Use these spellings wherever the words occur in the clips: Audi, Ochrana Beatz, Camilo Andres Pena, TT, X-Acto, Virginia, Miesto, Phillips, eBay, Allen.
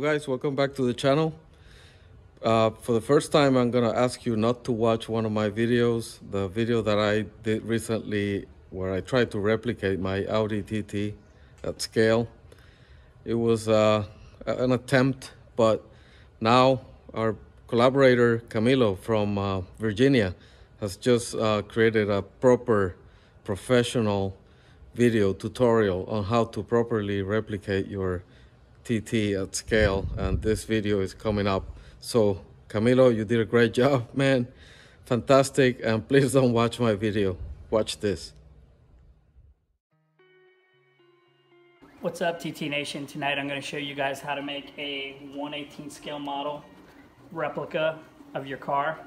Hello guys, welcome back to the channel. For the first time, I'm gonna ask you not to watch one of my videos, the video that I did recently where I tried to replicate my Audi TT at scale. It was an attempt, but now our collaborator Camilo from Virginia has just created a proper professional video tutorial on how to properly replicate your TT at scale, and this video is coming up. So Camilo, you did a great job, man. Fantastic. And please don't watch my video, watch this. What's up TT Nation? Tonight I'm going to show you guys how to make a 1/18 scale model replica of your car.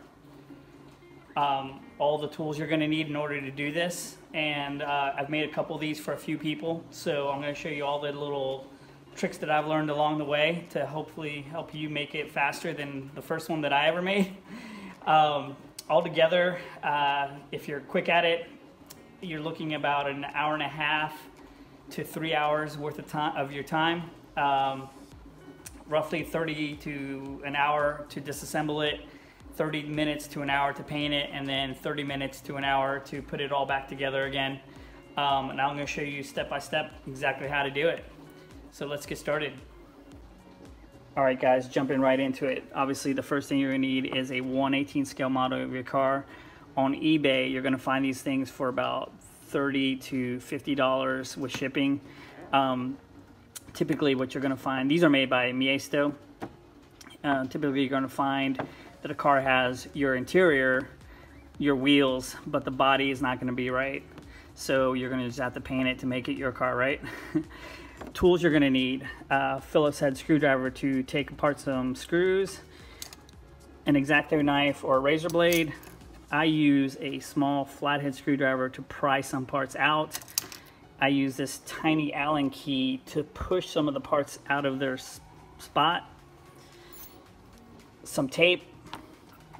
All the tools you're going to need in order to do this, and I've made a couple of these for a few people, so I'm going to show you all the little tricks that I've learned along the way to hopefully help you make it faster than the first one that I ever made. All together, if you're quick at it, you're looking about an hour and a half to 3 hours worth of time of your time. Roughly 30 to an hour to disassemble it, 30 minutes to an hour to paint it, and then 30 minutes to an hour to put it all back together again. And I'm going to show you step by step exactly how to do it. So let's get started. All right guys, jumping right into it. Obviously the first thing you're gonna need is a 1/18 scale model of your car. On eBay, you're gonna find these things for about $30 to $50 with shipping. Typically what you're gonna find, these are made by Miesto. Typically you're gonna find that a car has your interior, your wheels, but the body is not gonna be right. So you're gonna just have to paint it to make it your car, right? Tools you're going to need, Phillips head screwdriver to take apart some screws, an X-Acto knife or a razor blade. I use a small flathead screwdriver to pry some parts out. I use this tiny Allen key to push some of the parts out of their spot. Some tape,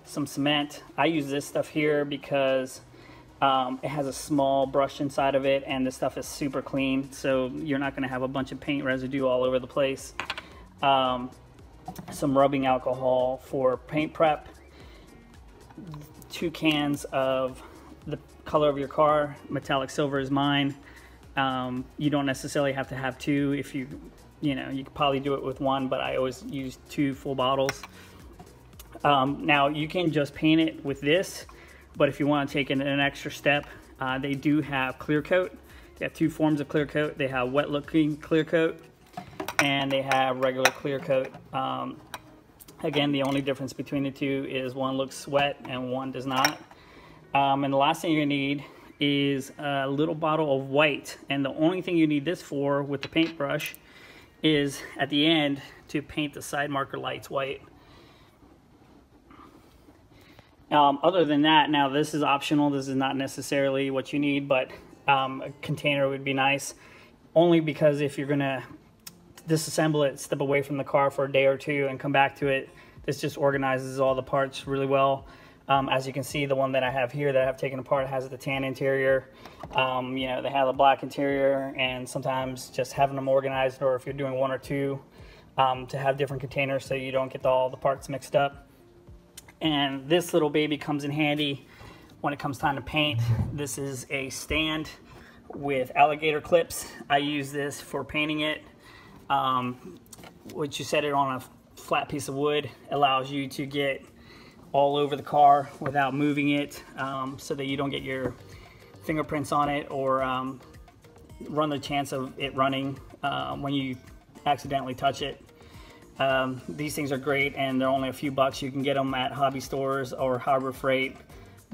some cement. I use this stuff here because it has a small brush inside of it, and this stuff is super clean, so you're not going to have a bunch of paint residue all over the place. Some rubbing alcohol for paint prep, 2 cans of the color of your car. Metallic silver is mine. You don't necessarily have to have 2. If you know, you could probably do it with 1, but I always use 2 full bottles. Now you can just paint it with this. But if you want to take it an extra step, they do have clear coat. They have 2 forms of clear coat. They have wet looking clear coat and they have regular clear coat. Again, the only difference between the 2 is 1 looks wet and 1 does not. And the last thing you're gonna need is a little bottle of white. And the only thing you need this for with the paintbrush is at the end to paint the side marker lights white. Other than that, now this is optional. This is not necessarily what you need, but a container would be nice. Only because if you're gonna disassemble it, step away from the car for a day or 2 and come back to it, this just organizes all the parts really well. As you can see, the one that I have here that I have taken apart has the tan interior. You know, they have a black interior, and sometimes just having them organized, or if you're doing 1 or 2, to have different containers so you don't get all the parts mixed up. And this little baby comes in handy when it comes time to paint. This is a stand with alligator clips. I use this for painting it. Once you set it on a flat piece of wood, allows you to get all over the car without moving it, so that you don't get your fingerprints on it or run the chance of it running when you accidentally touch it. These things are great, and they're only a few bucks. You can get them at hobby stores or Harbor Freight,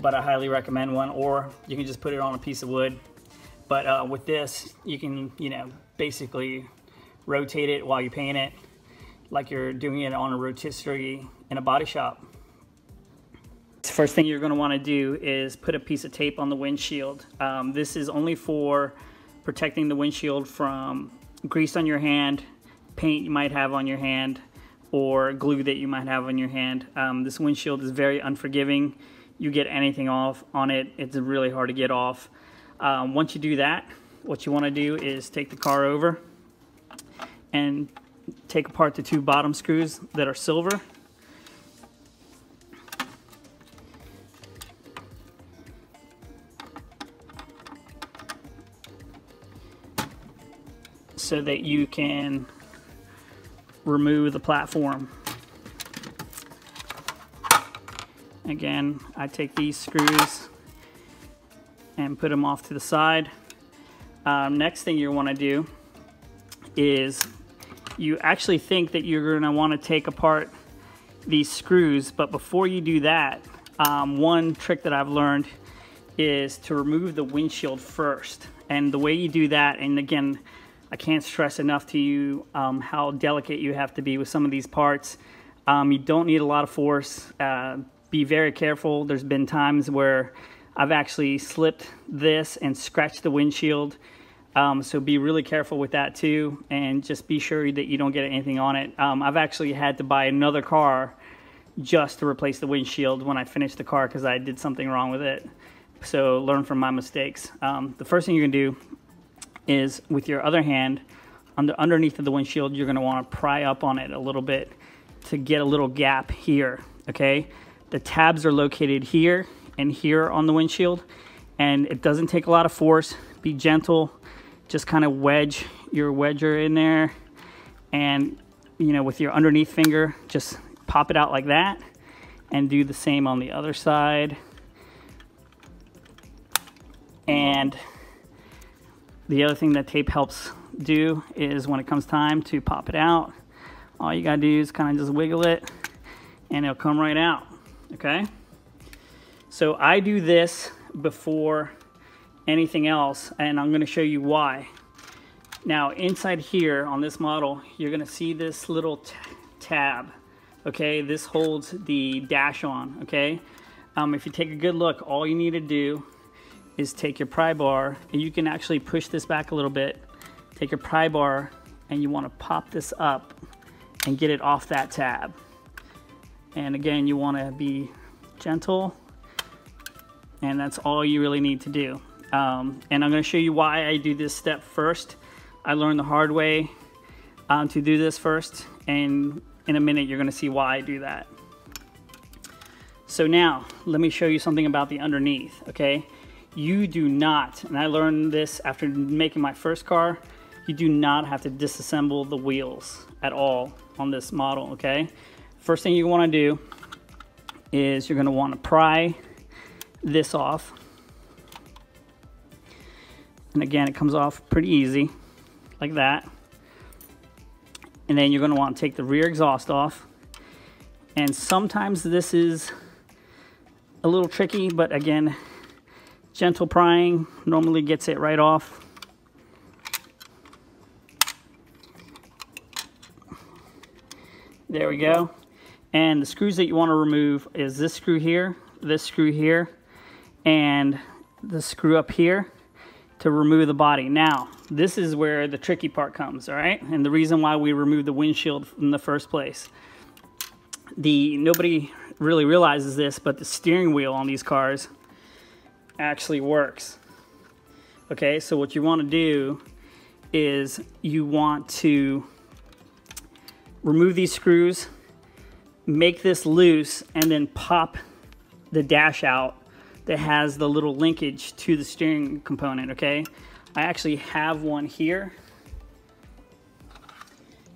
but I highly recommend one, or you can just put it on a piece of wood. But with this, you can, you know, basically rotate it while you paint it, like you're doing it on a rotisserie in a body shop. First thing you're going to want to do is put a piece of tape on the windshield. This is only for protecting the windshield from grease on your hand, paint you might have on your hand, or glue that you might have on your hand. This windshield is very unforgiving. You get anything off on it, it's really hard to get off. Once you do that, what you want to do is take the car over and take apart the two bottom screws that are silver. So that you can remove the platform. Again, I take these screws and put them off to the side. Next thing you want to do is you actually think that you're going to want to take apart these screws, but before you do that, one trick that I've learned is to remove the windshield first. And the way you do that, and again, I can't stress enough to you how delicate you have to be with some of these parts. You don't need a lot of force. Be very careful. There's been times where I've actually slipped this and scratched the windshield. So be really careful with that too, and just be sure that you don't get anything on it. I've actually had to buy another car just to replace the windshield when I finished the car because I did something wrong with it. So learn from my mistakes. The first thing you're gonna do is with your other hand, underneath of the windshield, you're gonna wanna pry up on it a little bit to get a little gap here, okay? The tabs are located here and here on the windshield, and it doesn't take a lot of force. Be gentle, just kind of wedge your wedger in there, and you know, with your underneath finger, just pop it out like that, and do the same on the other side. And the other thing that tape helps do is when it comes time to pop it out, all you gotta do is kind of just wiggle it and it'll come right out, okay? So I do this before anything else, and I'm gonna show you why. Now inside here on this model, you're gonna see this little tab, okay? This holds the dash on, okay? If you take a good look, all you need to do is take your pry bar, and you can actually push this back a little bit. Take your pry bar and you want to pop this up and get it off that tab. And again, you want to be gentle, and that's all you really need to do. And I'm going to show you why I do this step first. I learned the hard way to do this first, and in a minute you're going to see why I do that. So now let me show you something about the underneath, okay? You do not, and I learned this after making my first car, you do not have to disassemble the wheels at all on this model, okay? First thing you wanna do is you're gonna wanna pry this off. And again, it comes off pretty easy, like that. And then you're gonna wanna take the rear exhaust off. And sometimes this is a little tricky, but again, gentle prying normally gets it right off. There we go. And the screws that you want to remove is this screw here, and the screw up here to remove the body. Now, this is where the tricky part comes, all right? And the reason why we removed the windshield in the first place. Nobody really realizes this, but the steering wheel on these cars actually works. Okay, so what you want to do is you want to remove these screws, make this loose, and then pop the dash out that has the little linkage to the steering component, okay? I actually have one here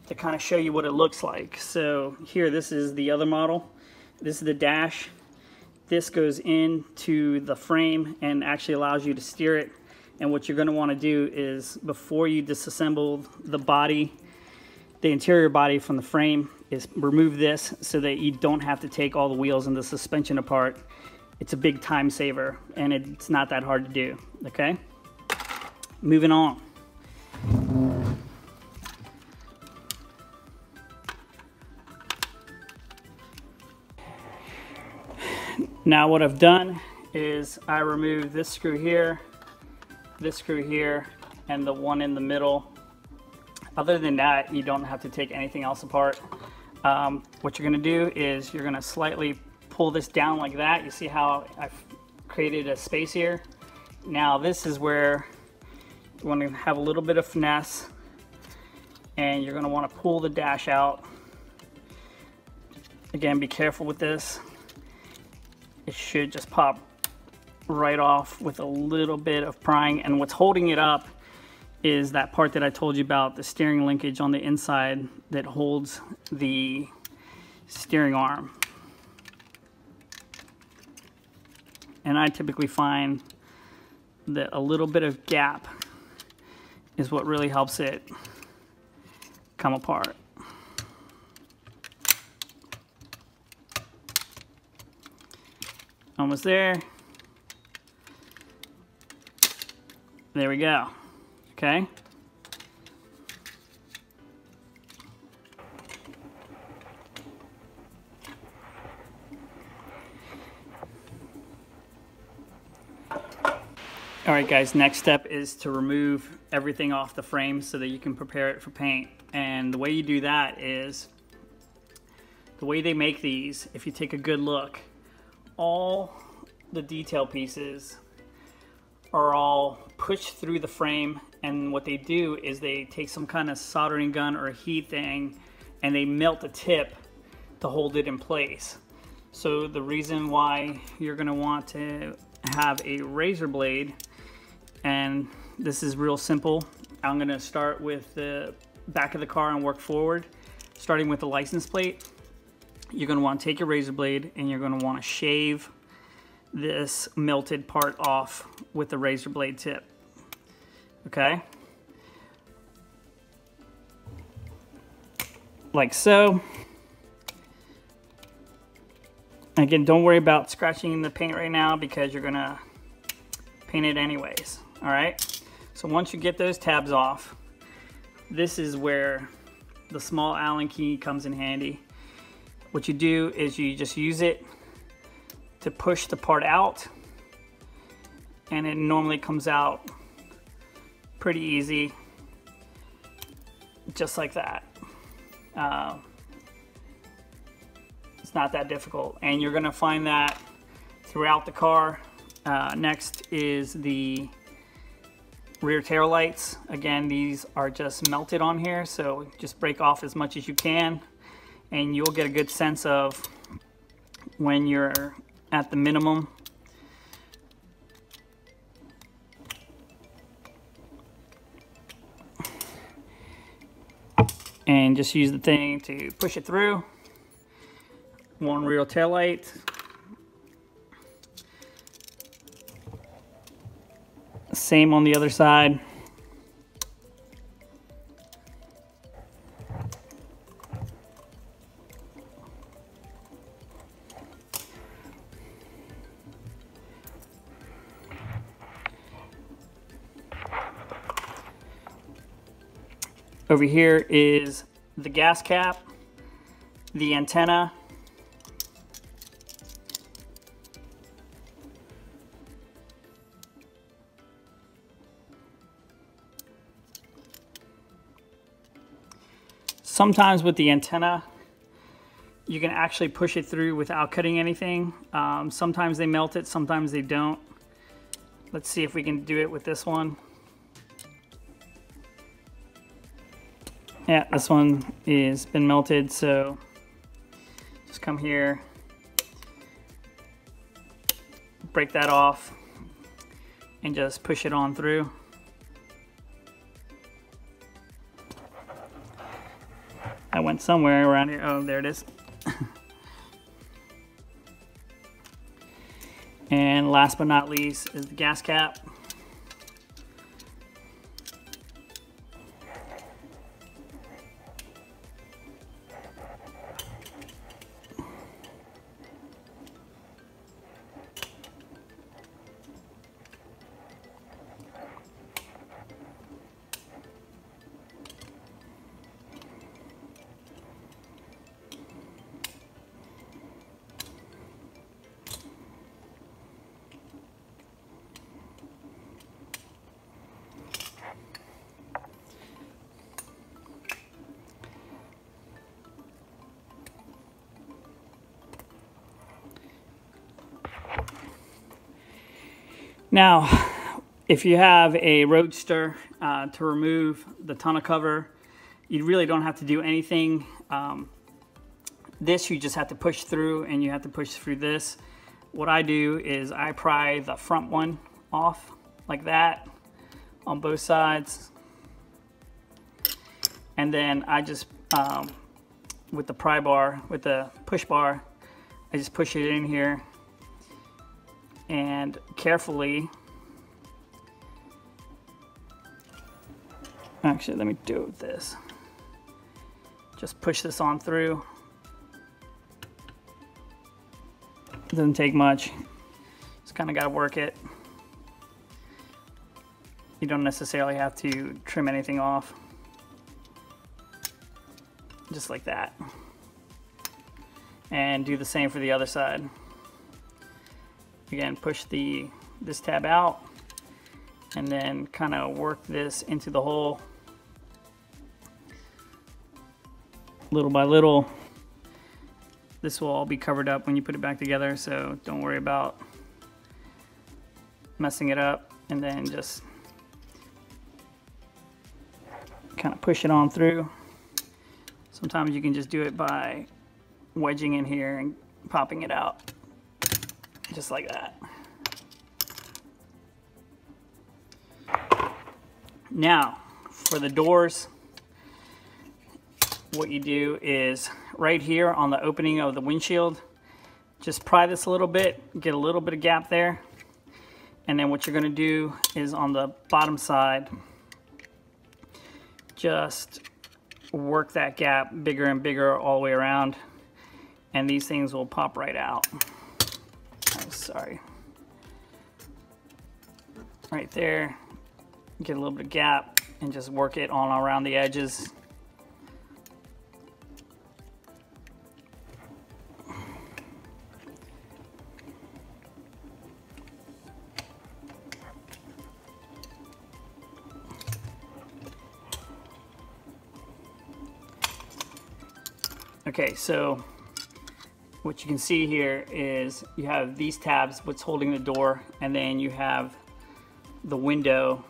to kind of show you what it looks like. So here, this is the other model. This is the dash. This goes into the frame and actually allows you to steer it. And what you're going to want to do is, before you disassemble the body, the interior body from the frame, is remove this so that you don't have to take all the wheels and the suspension apart. It's a big time saver, and it's not that hard to do, okay? Moving on. Now what I've done is I removed this screw here, and the one in the middle. Other than that, you don't have to take anything else apart. What you're going to do is you're going to slightly pull this down like that. You see how I've created a space here? Now this is where you want to have a little bit of finesse and you're going to want to pull the dash out. Again, be careful with this. It should just pop right off with a little bit of prying, and what's holding it up is that part that I told you about, the steering linkage on the inside that holds the steering arm. And I typically find that a little bit of gap is what really helps it come apart. Almost there. There we go. Okay. All right, guys, next step is to remove everything off the frame so that you can prepare it for paint. And the way you do that is, the way they make these, if you take a good look, all the detail pieces are all pushed through the frame, and what they do is they take some kind of soldering gun or a heat thing and they melt the tip to hold it in place. So the reason why you're going to want to have a razor blade, and this is real simple, I'm going to start with the back of the car and work forward, starting with the license plate. You're going to want to take your razor blade and you're going to want to shave this melted part off with the razor blade tip. Okay, like so. Again, don't worry about scratching the paint right now because you're gonna paint it anyways. All right, so once you get those tabs off, this is where the small Allen key comes in handy. What you do is you just use it to push the part out, and it normally comes out pretty easy, just like that. It's not that difficult, and you're gonna find that throughout the car. Next is the rear tail lights. Again, these are just melted on here, so just break off as much as you can, and you'll get a good sense of when you're at the minimum. And just use the thing to push it through. One rear tail light. Same on the other side. Over here is the gas cap, the antenna, sometimes with the antenna you can actually push it through without cutting anything. Sometimes they melt it, sometimes they don't. Let's see if we can do it with this one. Yeah, this one is been melted, so just come here, break that off, and just push it on through. I went somewhere around here. Oh, there it is. And last but not least is the gas cap. Now, if you have a roadster, to remove the tonneau cover, You really don't have to do anything. This you just have to push through, and you have to push through this. What I do is I pry the front one off like that on both sides, and then I just with the pry bar, with the push bar, I just push it in here and carefully. Actually, let me do it with this. Just push this on through. It doesn't take much. Just kind of got to work it. You don't necessarily have to trim anything off. Just like that. And do the same for the other side. Again, push this tab out and then kind of work this into the hole little by little. This will all be covered up when you put it back together, so don't worry about messing it up, and then just kind of push it on through. Sometimes you can just do it by wedging in here and popping it out, just like that. Now, for the doors, what you do is right here on the opening of the windshield, just pry this a little bit, get a little bit of gap there. And then what you're going to do is on the bottom side, just work that gap bigger and bigger all the way around. And these things will pop right out. Oh, sorry. Right there. Get a little bit of gap and just work it on around the edges. Okay, so what you can see here is you have these tabs, what's holding the door, and then you have the window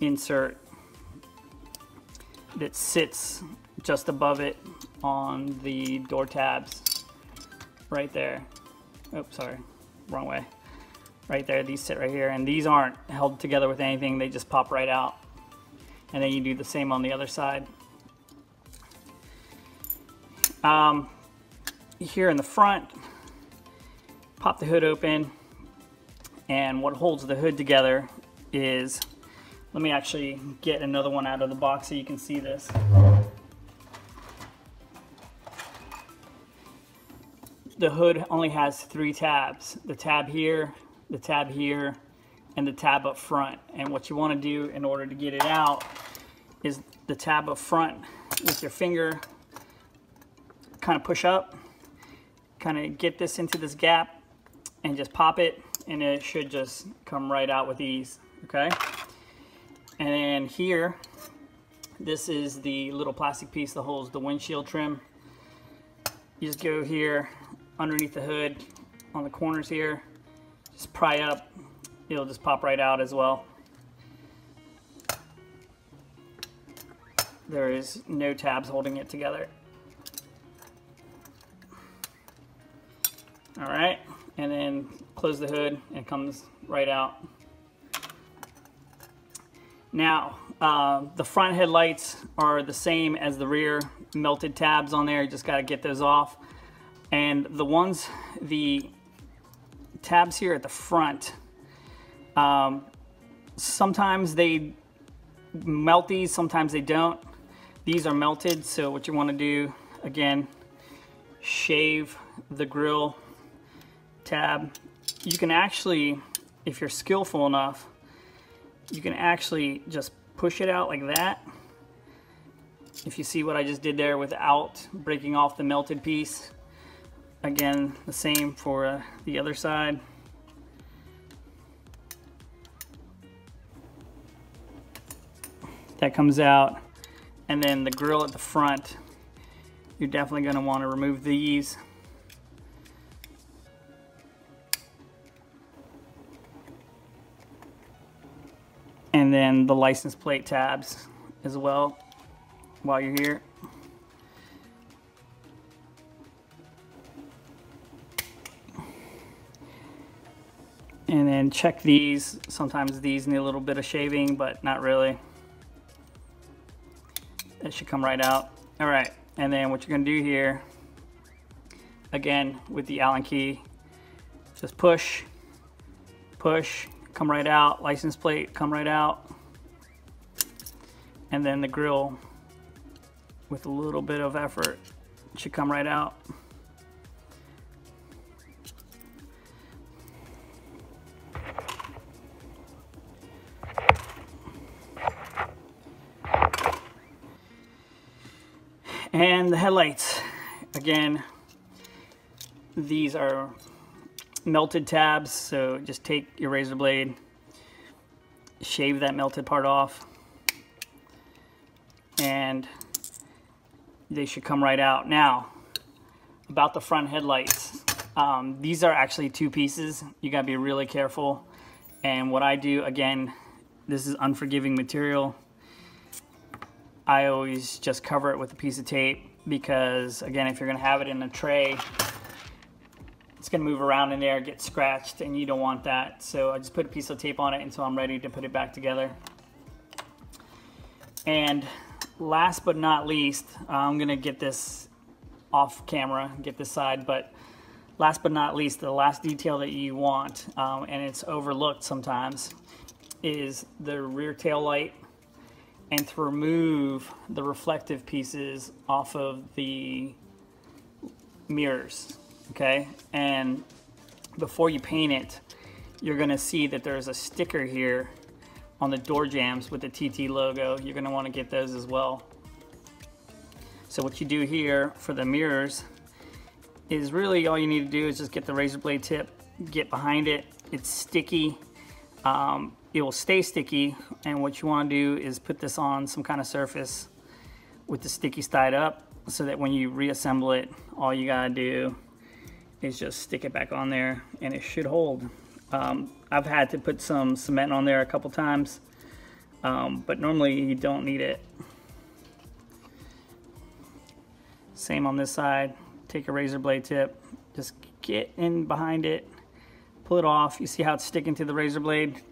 insert that sits just above it on the door tabs right there. Oops, sorry, wrong way. Right there, these sit right here, and these aren't held together with anything, they just pop right out. And then you do the same on the other side. Here in the front, pop the hood open, and what holds the hood together is, let me actually get another one out of the box so you can see this. The hood only has three tabs. The tab here, and the tab up front. And what you want to do in order to get it out is the tab up front with your finger, kind of push up, kind of get this into this gap, and just pop it, and it should just come right out with ease, okay? And then here, this is the little plastic piece that holds the windshield trim. You just go here, underneath the hood, on the corners here, just pry up, it'll just pop right out as well. There is no tabs holding it together. All right, and then close the hood, and it comes right out. Now, the front headlights are the same as the rear, melted tabs on there, you just gotta get those off. And the tabs here at the front, sometimes they melt these, sometimes they don't. These are melted, so what you wanna do, again, shave the grill tab. You can actually, if you're skillful enough, you can actually just push it out like that. If you see what I just did there without breaking off the melted piece. Again, the same for the other side. That comes out. And then the grill at the front, you're definitely going to want to remove these. And then the license plate tabs as well. while you're here. And then check these. Sometimes these need a little bit of shaving, but not really. That should come right out. All right, and then what you're gonna do here, again, with the Allen key, just push, push, come right out. License plate, come right out. And then the grill, with a little bit of effort, should come right out. And the headlights, again, these are melted tabs, so just take your razor blade, shave that melted part off, and they should come right out. Now, about the front headlights, these are actually two pieces. You gotta be really careful. And what I do, again, this is unforgiving material. I always just cover it with a piece of tape because, again, if you're gonna have it in a tray, it's gonna move around in there, get scratched, and you don't want that. So I just put a piece of tape on it until I'm ready to put it back together. And last but not least, I'm gonna get this off camera, get this side, but last but not least, the last detail that you want, and it's overlooked sometimes, is the rear tail light, and to remove the reflective pieces off of the mirrors, okay? And before you paint it, you're gonna see that there's a sticker here on the door jambs with the TT logo. You're gonna wanna get those as well. So what you do here for the mirrors is really all you need to do is just get the razor blade tip, get behind it, it's sticky. It will stay sticky, and what you want to do is put this on some kind of surface with the stickies tied up so that when you reassemble it, all you gotta do is just stick it back on there and it should hold. I've had to put some cement on there a couple times, but normally you don't need it. Same on this side. Take a razor blade tip, just get in behind it, pull it off. You see how it's sticking to the razor blade?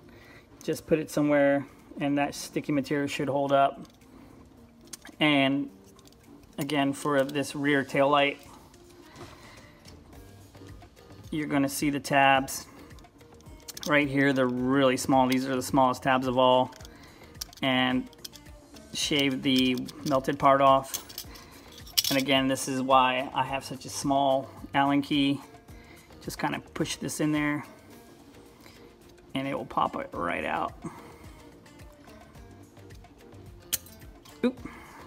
Just put it somewhere and that sticky material should hold up. And again, for this rear tail light, you're gonna see the tabs right here. They're really small. These are the smallest tabs of all. And shave the melted part off. And again, this is why I have such a small Allen key. Just kind of push this in there and it will pop it right out. Oop,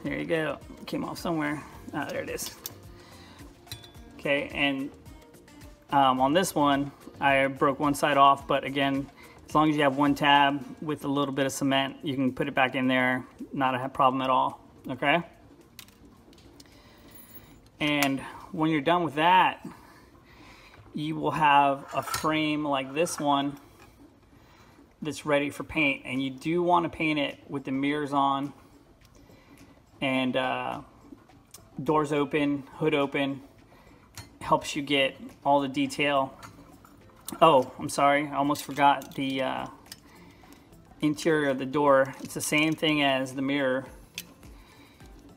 there you go. Came off somewhere. Ah, there it is. Okay, and on this one, I broke one side off, but again, as long as you have one tab with a little bit of cement, you can put it back in there, not a problem at all, okay? And when you're done with that, you will have a frame like this one that's ready for paint. And you do want to paint it with the mirrors on and doors open, hood open. Helps you get all the detail. Oh, I'm sorry, I almost forgot the interior of the door. It's the same thing as the mirror.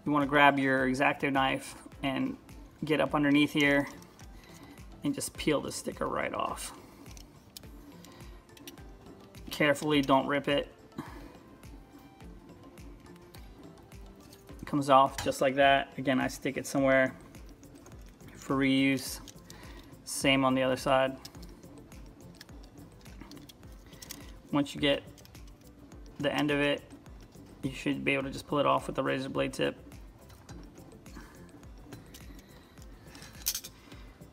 You want to grab your X-Acto knife and get up underneath here and just peel the sticker right off. Carefully, don't rip it. It comes off just like that. Again, I stick it somewhere for reuse. Same on the other side. Once you get the end of it, you should be able to just pull it off with the razor blade tip.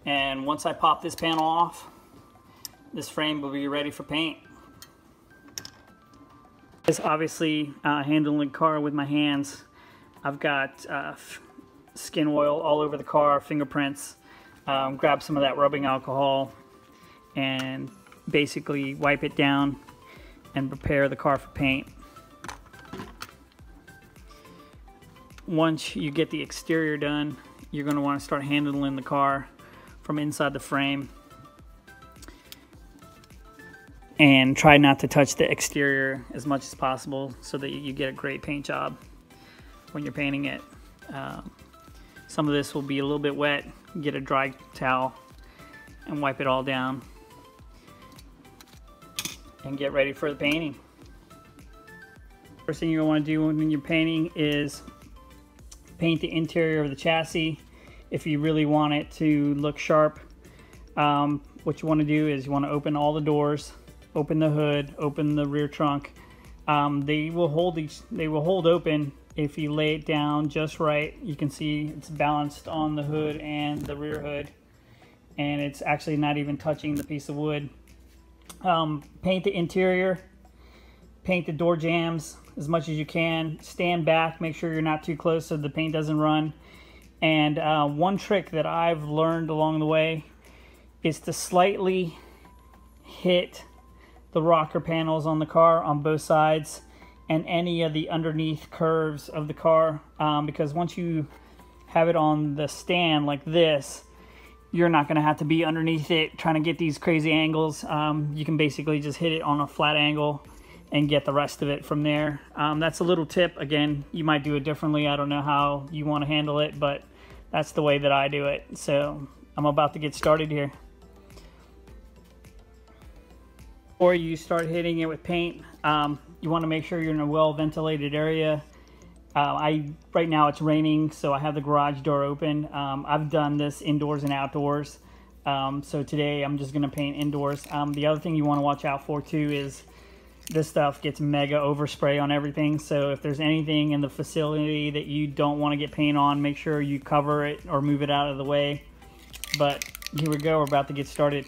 And once I pop this panel off, this frame will be ready for paint. It's obviously handling the car with my hands. I've got skin oil all over the car, fingerprints. Grab some of that rubbing alcohol and basically wipe it down and prepare the car for paint. once you get the exterior done, you're going to want to start handling the car from inside the frame and try not to touch the exterior as much as possible so that you get a great paint job when you're painting it. Some of this will be a little bit wet. Get a dry towel and wipe it all down and get ready for the painting. First thing you're going to want to do when you're painting is paint the interior of the chassis if you really want it to look sharp. What you want to do is you want to open all the doors, open the hood, open the rear trunk. They will hold open if you lay it down just right. You can see it's balanced on the hood and the rear hood, and it's actually not even touching the piece of wood. Paint the interior, paint the door jambs as much as you can. Stand back, make sure you're not too close so the paint doesn't run. And one trick that I've learned along the way is to slightly hit the rocker panels on the car on both sides and any of the underneath curves of the car, because once you have it on the stand like this, you're not gonna have to be underneath it trying to get these crazy angles. You can basically just hit it on a flat angle and get the rest of it from there. That's a little tip. Again, you might do it differently. I don't know how you want to handle it, but that's the way that I do it. So I'm about to get started here. Before you start hitting it with paint, you want to make sure you're in a well-ventilated area. Right now it's raining, so I have the garage door open. I've done this indoors and outdoors. So today I'm just gonna paint indoors. The other thing you want to watch out for too is this stuff gets mega overspray on everything. So if there's anything in the facility that you don't want to get paint on, make sure you cover it or move it out of the way. But here we go, we're about to get started.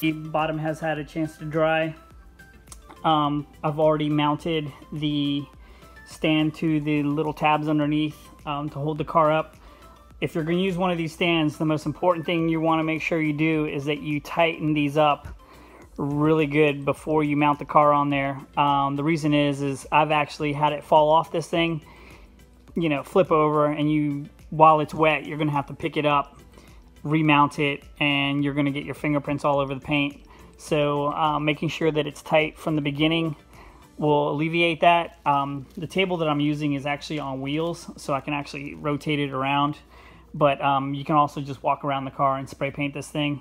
The bottom has had a chance to dry. I've already mounted the stand to the little tabs underneath to hold the car up. If you're going to use one of these stands, the most important thing you want to make sure you do is that you tighten these up really good before you mount the car on there. The reason is I've actually had it fall off this thing, you know, flip over, and you, while it's wet, you're going to have to pick it up, remount it, and you're going to get your fingerprints all over the paint. So making sure that it's tight from the beginning will alleviate that. The table that I'm using is actually on wheels, so I can actually rotate it around, but you can also just walk around the car and spray paint this thing.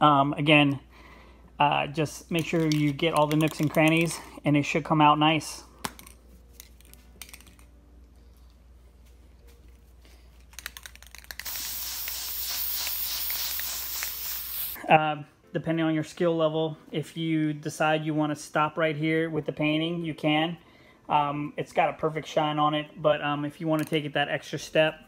Again, just make sure you get all the nooks and crannies, and it should come out nice. Depending on your skill level, if you decide you want to stop right here with the painting, you can. It's got a perfect shine on it, but if you want to take it that extra step,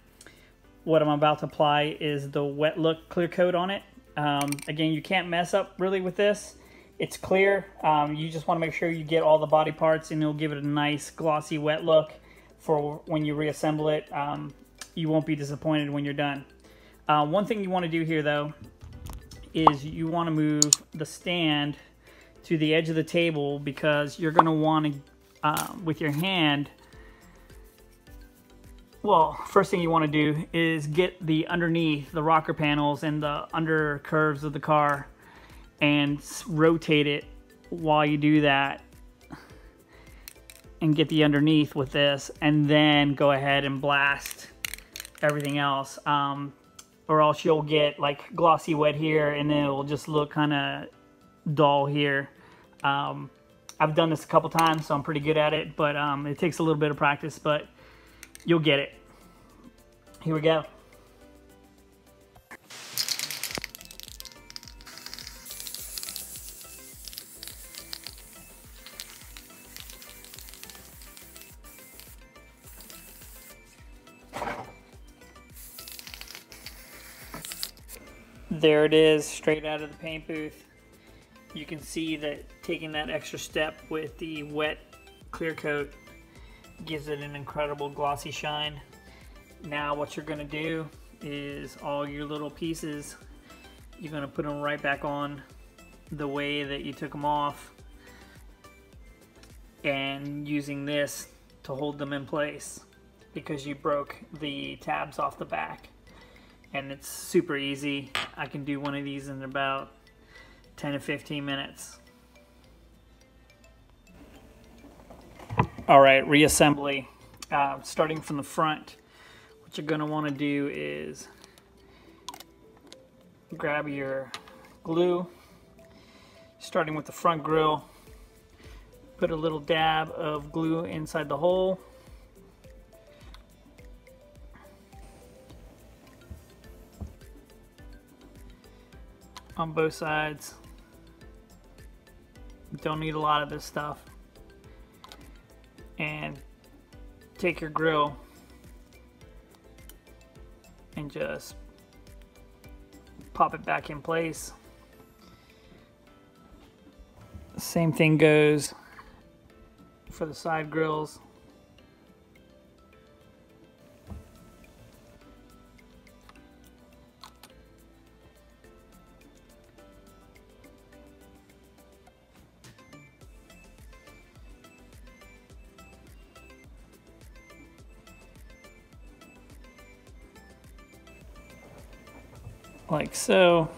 what I'm about to apply is the wet look clear coat on it. Again, you can't mess up really with this. It's clear. You just want to make sure you get all the body parts, and it'll give it a nice glossy wet look for when you reassemble it. You won't be disappointed when you're done. One thing you want to do here though is you want to move the stand to the edge of the table, because you're going to want to, with your hand, well, first thing you want to do is get the underneath, the rocker panels and the under curves of the car, and rotate it while you do that and get the underneath with this, and then go ahead and blast everything else. Or else you'll get like glossy wet here, and then it'll just look kind of dull here. I've done this a couple times, so I'm pretty good at it, but it takes a little bit of practice, but you'll get it. Here we go. There it is, straight out of the paint booth. You can see that taking that extra step with the wet clear coat gives it an incredible glossy shine. Now what you're gonna do is all your little pieces, you're gonna put them right back on the way that you took them off, and using this to hold them in place because you broke the tabs off the back. And it's super easy. I can do one of these in about 10 to 15 minutes. All right, reassembly. Starting from the front, what you're gonna wanna do is grab your glue, starting with the front grill, put a little dab of glue inside the hole. On both sides. Don't need a lot of this stuff. And take your grill and just pop it back in place. Same thing goes for the side grills. Like so.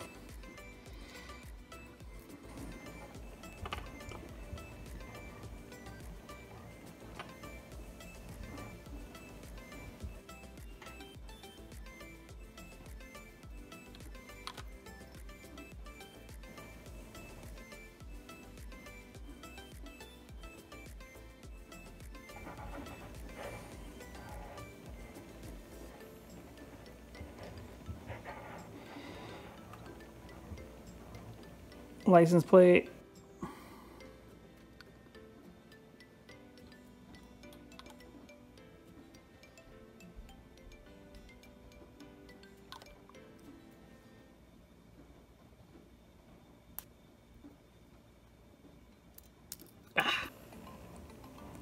License plate.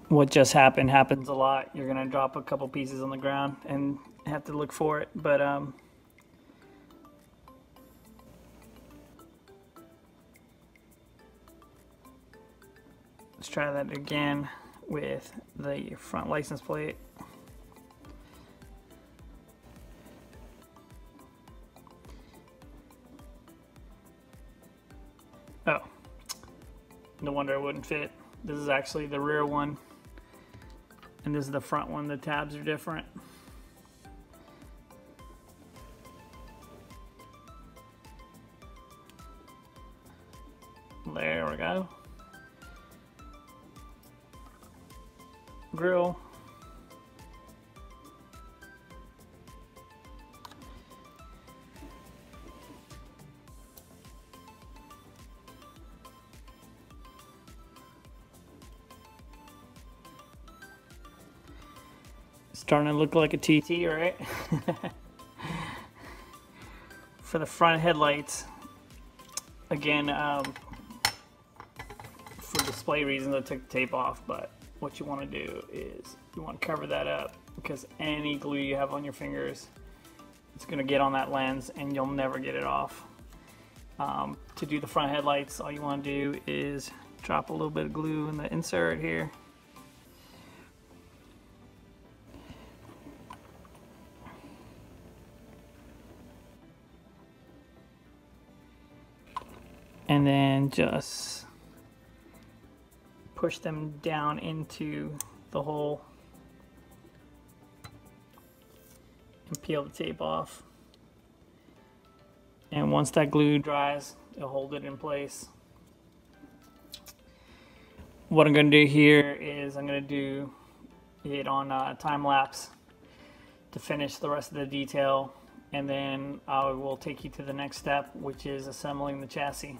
What just happened happens a lot. You're gonna drop a couple pieces on the ground and have to look for it, but let's try that again with the front license plate. Oh, no wonder it wouldn't fit. This is actually the rear one, and this is the front one. The tabs are different. There we go. Grill. Starting to look like a TT, right? For the front headlights, again, for display reasons, I took the tape off, but what you want to do is you want to cover that up, because any glue you have on your fingers, it's going to get on that lens and you'll never get it off. To do the front headlights, all you want to do is drop a little bit of glue in the insert here. And then just push them down into the hole and peel the tape off. And once that glue dries, it'll hold it in place. What I'm gonna do here is I'm gonna do it on time lapse to finish the rest of the detail, and then I will take you to the next step, which is assembling the chassis.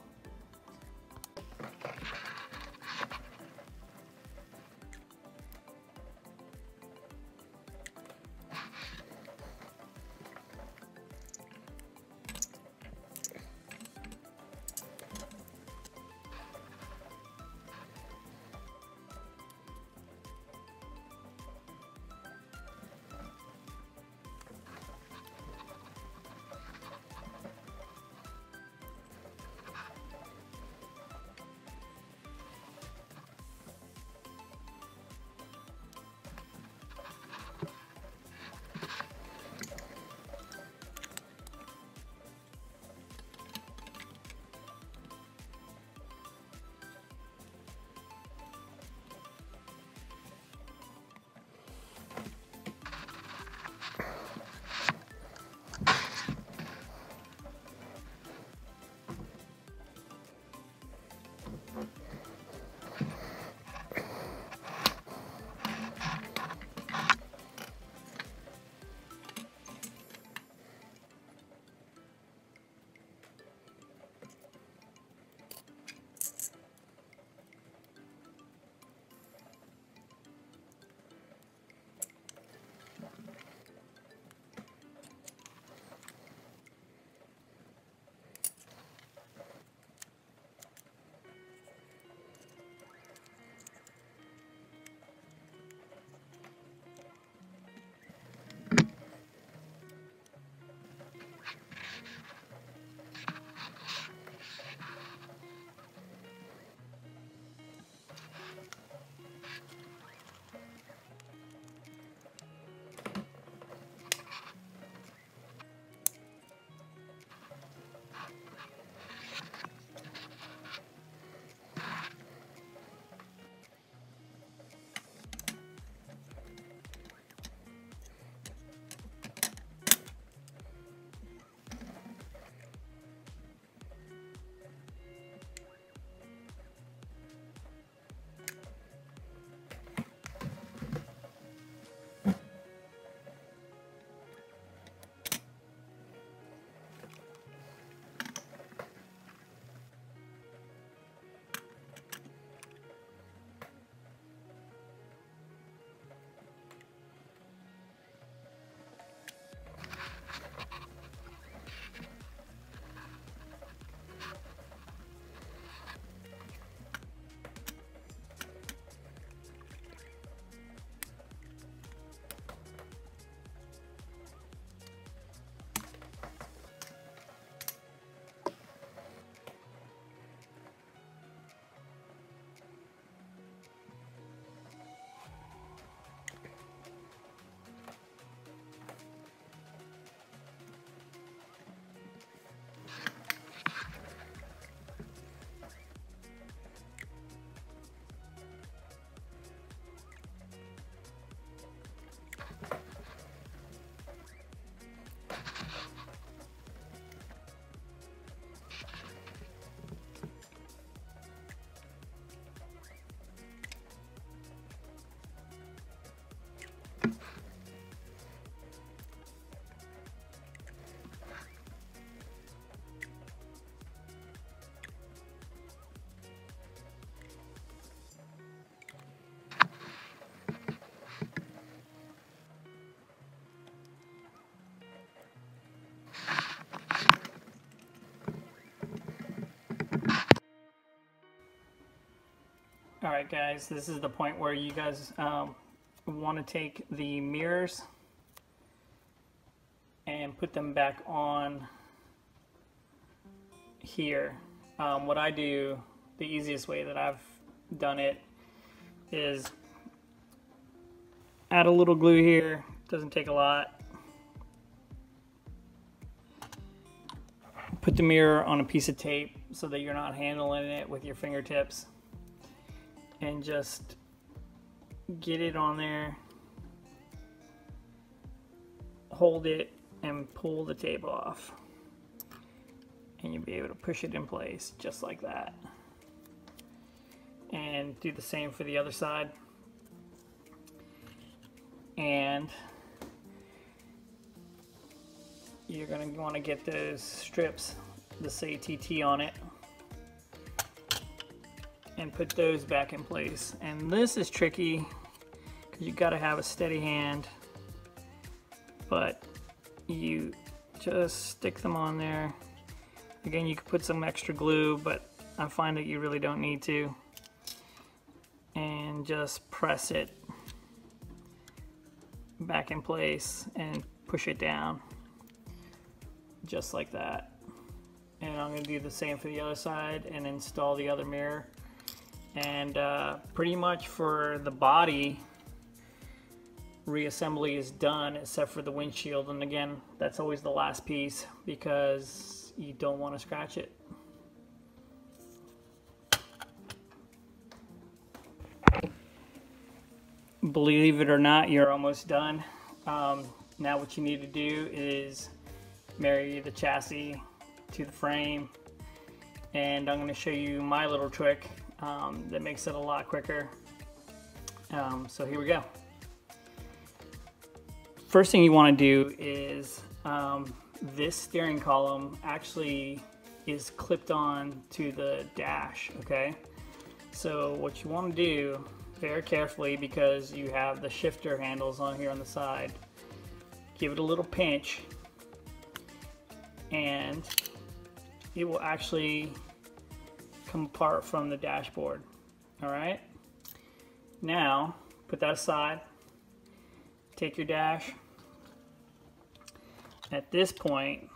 All right, guys, this is the point where you guys want to take the mirrors and put them back on here. What I do, the easiest way that I've done it is add a little glue here. Doesn't take a lot. Put the mirror on a piece of tape so that you're not handling it with your fingertips, and just get it on there, hold it, and pull the tape off, and you'll be able to push it in place just like that. And do the same for the other side. And you're going to want to get those strips that say TT on it and put those back in place. And this is tricky because you got to have a steady hand, but you just stick them on there. Again, you could put some extra glue, but I find that you really don't need to. And just press it back in place and push it down just like that. And I'm going to do the same for the other side and install the other mirror. And pretty much for the body, reassembly is done except for the windshield. And again, that's always the last piece because you don't want to scratch it. Believe it or not, you're almost done. Now what you need to do is marry the chassis to the frame, and I'm going to show you my little trick that makes it a lot quicker. So here we go. First thing you want to do is this steering column actually is clipped on to the dash, okay? So what you want to do very carefully, because you have the shifter handles on here on the side, give it a little pinch and it will actually come apart from the dashboard. All right, now put that aside, take your dash. At this point,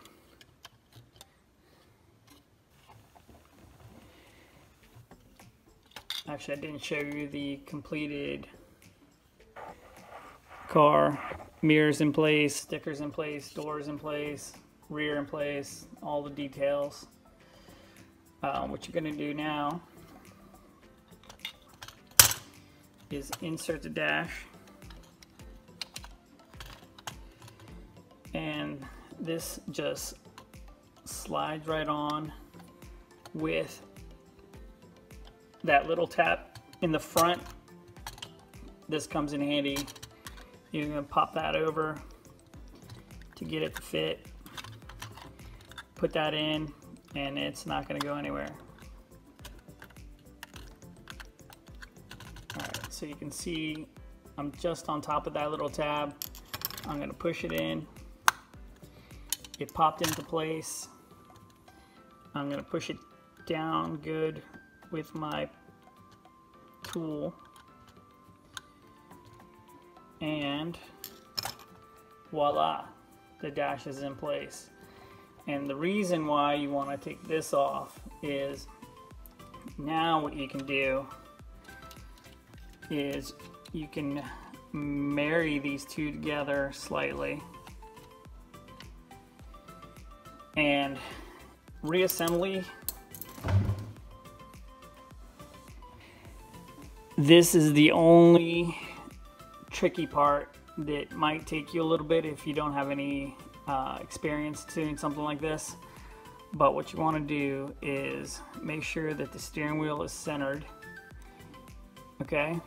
actually, I didn't show you the completed car. Mirrors in place, stickers in place, doors in place, rear in place, all the details. What you're going to do now is insert the dash. And this just slides right on with that little tap in the front. This comes in handy. You're going to pop that over to get it to fit, put that in, and it's not going to go anywhere. All right, so you can see I'm just on top of that little tab. I'm going to push it in. It popped into place. I'm going to push it down good with my tool, and voila, the dash is in place. And the reason why you want to take this off is now what you can do is you can marry these two together slightly, and reassembly. This is the only tricky part that might take you a little bit if you don't have any experience doing something like this. But what you want to do is make sure that the steering wheel is centered, okay?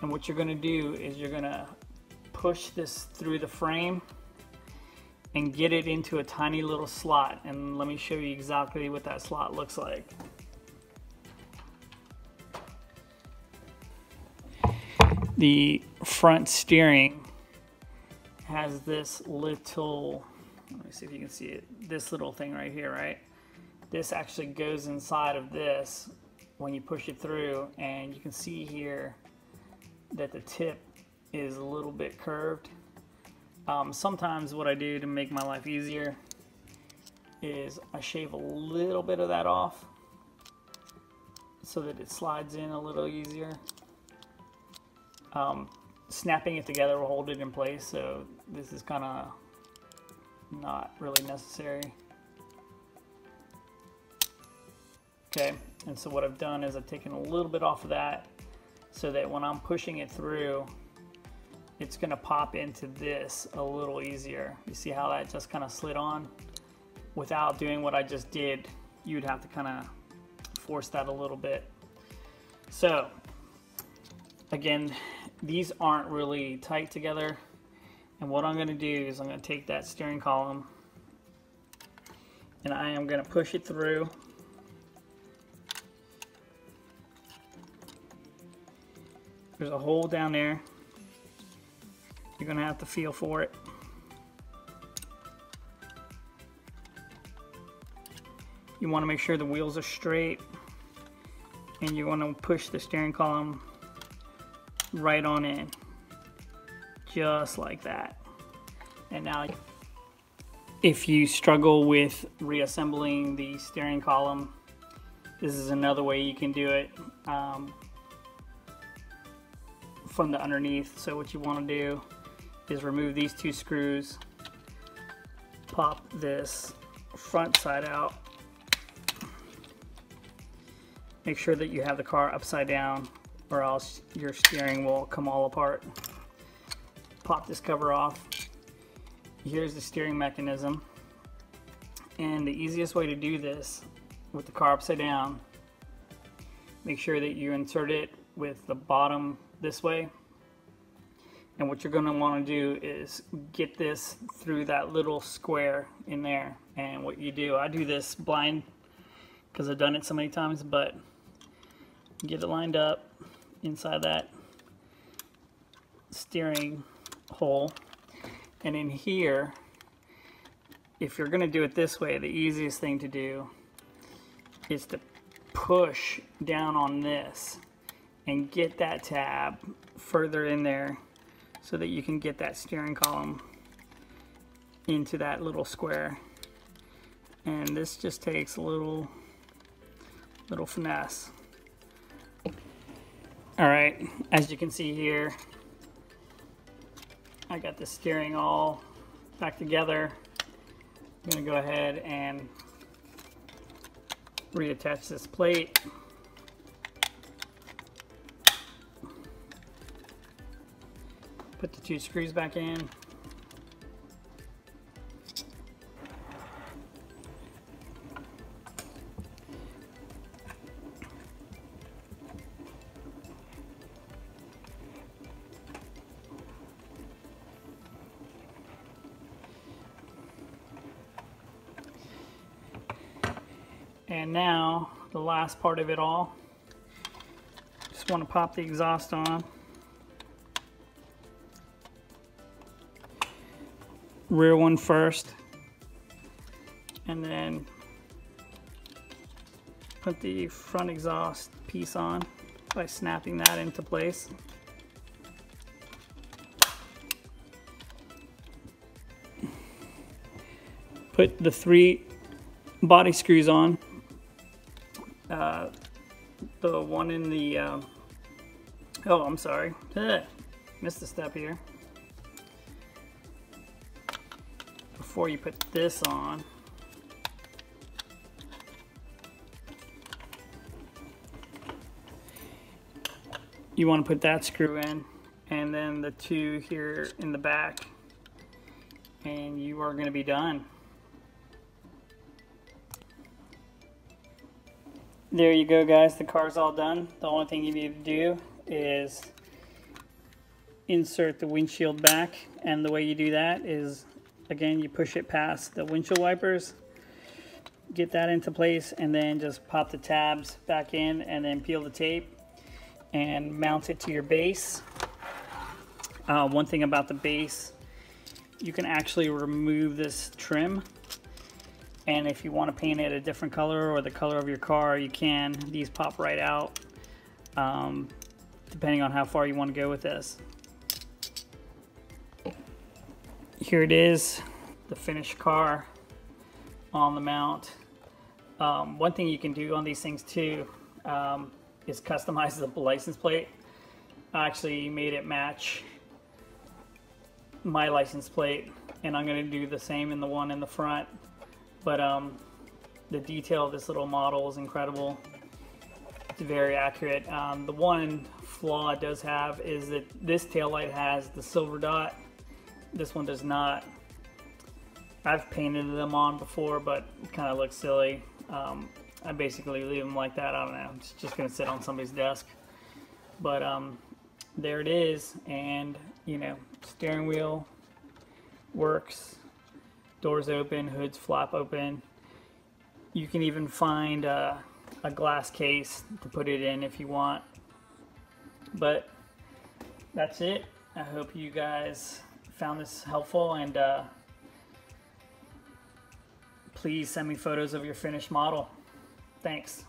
And what you're going to do is you're going to push this through the frame and get it into a tiny little slot. And let me show you exactly what that slot looks like. The front steering has this little, let me see if you can see it, this little thing right here, right? This actually goes inside of this when you push it through, and you can see here that the tip is a little bit curved. Sometimes what I do to make my life easier is I shave a little bit of that off so that it slides in a little easier. Snapping it together will hold it in place, so this is kind of not really necessary. Okay, and so what I've done is I've taken a little bit off of that so that when I'm pushing it through, it's gonna pop into this a little easier. You see how that just kind of slid on? Without doing what I just did, you'd have to kind of force that a little bit. So again, these aren't really tight together, and what I'm gonna do is I'm gonna take that steering column and I am gonna push it through. There's a hole down there. You're gonna have to feel for it. You want to make sure the wheels are straight, and you want to push the steering column right on in, just like that. And now, if you struggle with reassembling the steering column, this is another way you can do it, from the underneath. So what you want to do is remove these two screws, pop this front side out, make sure that you have the car upside down or else your steering will come all apart. Pop this cover off. Here's the steering mechanism, and the easiest way to do this with the car upside down, make sure that you insert it with the bottom this way. And what you're going to want to do is get this through that little square in there. And what you do, I do this blind because I've done it so many times, but get it lined up inside that steering hole. And in here, if you're going to do it this way, the easiest thing to do is to push down on this and get that tab further in there, so that you can get that steering column into that little square. And this just takes a little finesse. All right, as you can see here, I got the steering all back together. I'm gonna go ahead and reattach this plate. Put the two screws back in. And now the last part of it all, just want to pop the exhaust on. Rear one first, and then put the front exhaust piece on by snapping that into place. Put the three body screws on, the one in the oh, I'm sorry, missed a step here. Before you put this on, you want to put that screw in, and then the two here in the back, and you are going to be done. There you go, guys, the car's all done. The only thing you need to do is insert the windshield back, and the way you do that is, again, you push it past the windshield wipers, get that into place, and then just pop the tabs back in, and then peel the tape and mount it to your base. One thing about the base, you can actually remove this trim And if you want to paint it a different color or the color of your car, you can. These pop right out, depending on how far you want to go with this. Here it is, the finished car on the mount. One thing you can do on these things too is customize the license plate. I actually made it match my license plate, and I'm going to do the same in the one in the front. But the detail of this little model is incredible. It's very accurate. The one flaw it does have is that this taillight has the silver dot. This one does not. I've painted them on before, but it kind of looks silly. I basically leave them like that. I don't know. It's just going to sit on somebody's desk. But there it is. And, you know, steering wheel works. Doors open, hoods flap open. You can even find a glass case to put it in if you want. But that's it. I hope you guys found this helpful, and please send me photos of your finished model. Thanks.